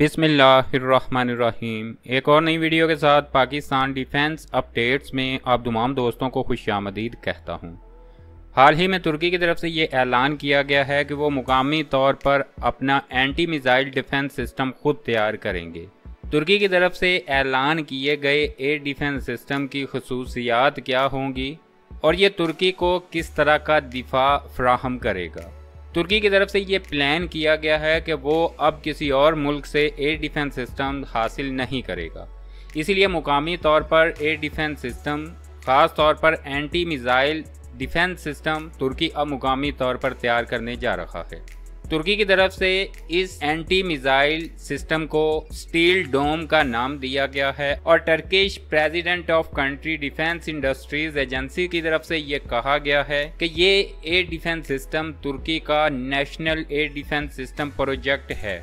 बिस्मिल्लाहिर्रहमानिर्रहीम। एक और नई वीडियो के साथ पाकिस्तान डिफेंस अपडेट्स में आप तमाम दोस्तों को खुशामदीद कहता हूं। हाल ही में तुर्की की तरफ से ये ऐलान किया गया है कि वो मुकामी तौर पर अपना एंटी मिज़ाइल डिफेंस सिस्टम खुद तैयार करेंगे। तुर्की की तरफ से ऐलान किए गए एयर डिफेंस सिस्टम की खसूसियात क्या होंगी और ये तुर्की को किस तरह का दिफा फ्राहम करेगा। तुर्की की तरफ से ये प्लान किया गया है कि वो अब किसी और मुल्क से एयर डिफेंस सिस्टम हासिल नहीं करेगा, इसीलिए मुकामी तौर पर एयर डिफेंस सिस्टम ख़ास तौर पर एंटी मिज़ाइल डिफेंस सिस्टम तुर्की अब मुकामी तौर पर तैयार करने जा रहा है। तुर्की की तरफ से इस एंटी मिज़ाइल सिस्टम को स्टील डोम का नाम दिया गया है और Turkish president of country defence industries agency की तरफ से ये कहा गया है कि ये एयर डिफेंस सिस्टम तुर्की का national air defence system project है,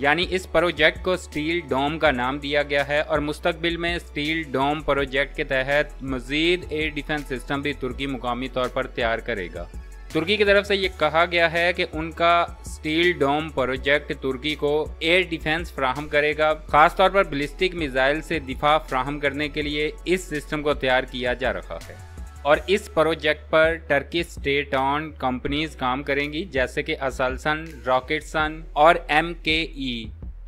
यानी इस प्रोजेक्ट को स्टील डोम का नाम दिया गया है और मुस्तकबिल में स्टील डोम प्रोजेक्ट के तहत मज़ीद एयर डिफेंस सिस्टम भी तुर्की मुकामी तौर पर तैयार करेगा। तुर्की की तरफ से ये कहा गया है कि उनका स्टील डोम प्रोजेक्ट तुर्की को एयर डिफेंस फ्राहम करेगा, खासतौर पर बैलिस्टिक मिसाइल से दिफा फ्राहम करने के लिए इस सिस्टम को तैयार किया जा रहा है और इस प्रोजेक्ट पर टर्किश स्टेट ऑन कंपनीज काम करेंगी, जैसे कि असलसन, रॉकेटसन और MKE।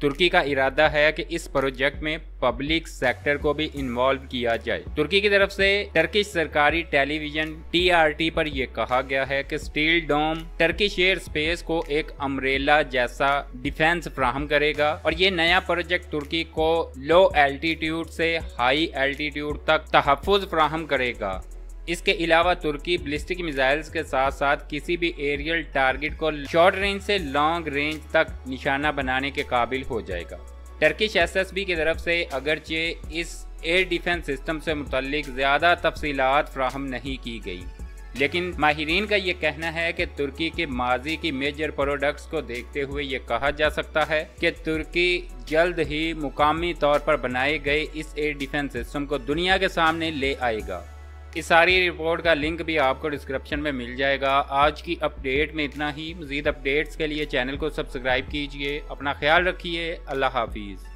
तुर्की का इरादा है कि इस प्रोजेक्ट में पब्लिक सेक्टर को भी इन्वॉल्व किया जाए। तुर्की की तरफ से टर्किश सरकारी टेलीविजन TRT पर यह कहा गया है कि steel dome Turkish air space को एक अम्ब्रेला जैसा डिफेंस फ्राहम करेगा और ये नया प्रोजेक्ट तुर्की को लो एल्टीट्यूड से हाई एल्टीट्यूड तक तहफ़्फ़ुज़ फ्राहम करेगा। इसके अलावा तुर्की बैलिस्टिक मिसाइल्स के साथ साथ किसी भी एरियल टारगेट को शॉर्ट रेंज से लॉन्ग रेंज तक निशाना बनाने के काबिल हो जाएगा। टर्किश SSB की तरफ से अगरचे इस एयर डिफेंस सिस्टम से मुतल्लिक ज़्यादा तफसीलात फ्राहम नहीं की गई, लेकिन माहिरीन का ये कहना है कि तुर्की के माजी की मेजर प्रोडक्ट्स को देखते हुए ये कहा जा सकता है कि तुर्की जल्द ही मुकामी तौर पर बनाए गए इस एयर डिफेंस सिस्टम को दुनिया के सामने ले आएगा। इस सारी रिपोर्ट का लिंक भी आपको डिस्क्रिप्शन में मिल जाएगा। आज की अपडेट में इतना ही। मज़ीद अपडेट्स के लिए चैनल को सब्सक्राइब कीजिए। अपना ख्याल रखिए। अल्लाह हाफिज़।